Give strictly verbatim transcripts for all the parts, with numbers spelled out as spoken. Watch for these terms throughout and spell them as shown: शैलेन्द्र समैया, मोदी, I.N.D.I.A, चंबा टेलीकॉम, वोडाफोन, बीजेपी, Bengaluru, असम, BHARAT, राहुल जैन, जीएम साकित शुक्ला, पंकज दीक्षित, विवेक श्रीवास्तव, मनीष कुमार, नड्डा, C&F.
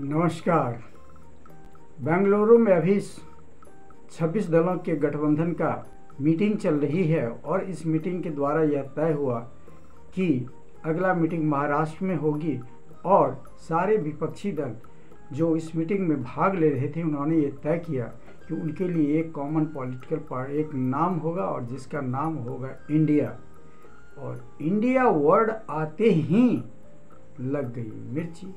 नमस्कार। बेंगलुरु में अभी छब्बीस दलों के गठबंधन का मीटिंग चल रही है और इस मीटिंग के द्वारा यह तय हुआ कि अगला मीटिंग महाराष्ट्र में होगी और सारे विपक्षी दल जो इस मीटिंग में भाग ले रहे थे उन्होंने ये तय किया कि उनके लिए एक कॉमन पॉलिटिकल पार्टी एक नाम होगा और जिसका नाम होगा इंडिया। और इंडिया वर्ड आते ही लग गई मिर्ची।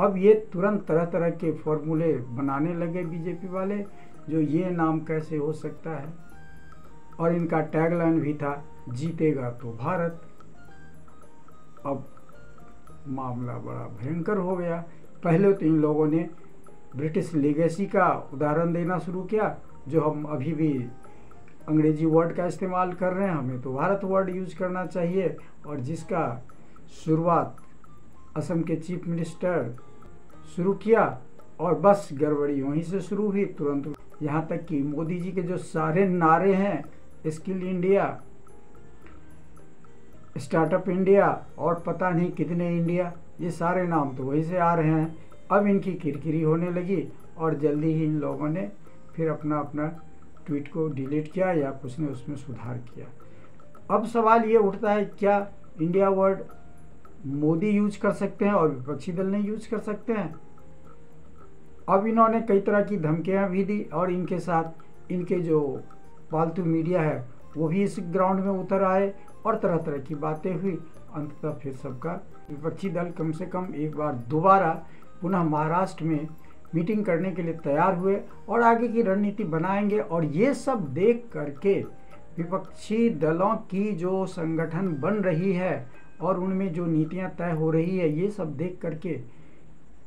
अब ये तुरंत तरह तरह के फॉर्मूले बनाने लगे बीजेपी वाले, जो ये नाम कैसे हो सकता है। और इनका टैगलाइन भी था, जीतेगा तो भारत। अब मामला बड़ा भयंकर हो गया। पहले तो इन लोगों ने ब्रिटिश लीगेसी का उदाहरण देना शुरू किया, जो हम अभी भी अंग्रेजी वर्ड का इस्तेमाल कर रहे हैं, हमें तो भारत वर्ड यूज़ करना चाहिए। और जिसका शुरुआत असम के चीफ मिनिस्टर शुरू किया और बस गड़बड़ी वहीं से शुरू हुई तुरंत। यहाँ तक कि मोदी जी के जो सारे नारे हैं, स्किल इंडिया, स्टार्टअप इंडिया और पता नहीं कितने इंडिया, ये सारे नाम तो वहीं से आ रहे हैं। अब इनकी किरकिरी होने लगी और जल्दी ही इन लोगों ने फिर अपना अपना ट्वीट को डिलीट किया या कुछ ने उसमें सुधार किया। अब सवाल ये उठता है, क्या इंडिया वर्ड मोदी यूज कर सकते हैं और विपक्षी दल नहीं यूज कर सकते हैं? अब इन्होंने कई तरह की धमकियां भी दी और इनके साथ इनके जो पालतू मीडिया है वो भी इस ग्राउंड में उतर आए और तरह तरह की बातें हुई। अंततः फिर सबका विपक्षी दल कम से कम एक बार दोबारा पुनः महाराष्ट्र में मीटिंग करने के लिए तैयार हुए और आगे की रणनीति बनाएंगे। और ये सब देख करके विपक्षी दलों की जो संगठन बन रही है और उनमें जो नीतियां तय हो रही है, ये सब देख करके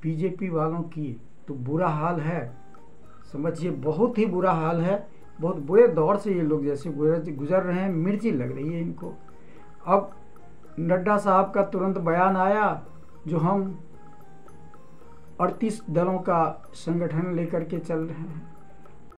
बीजेपी वालों की तो बुरा हाल है, समझिए बहुत ही बुरा हाल है। बहुत बुरे दौर से ये लोग जैसे गुजर रहे हैं, मिर्ची लग रही है इनको। अब नड्डा साहब का तुरंत बयान आया, जो हम अड़तीस दलों का संगठन लेकर के चल रहे हैं।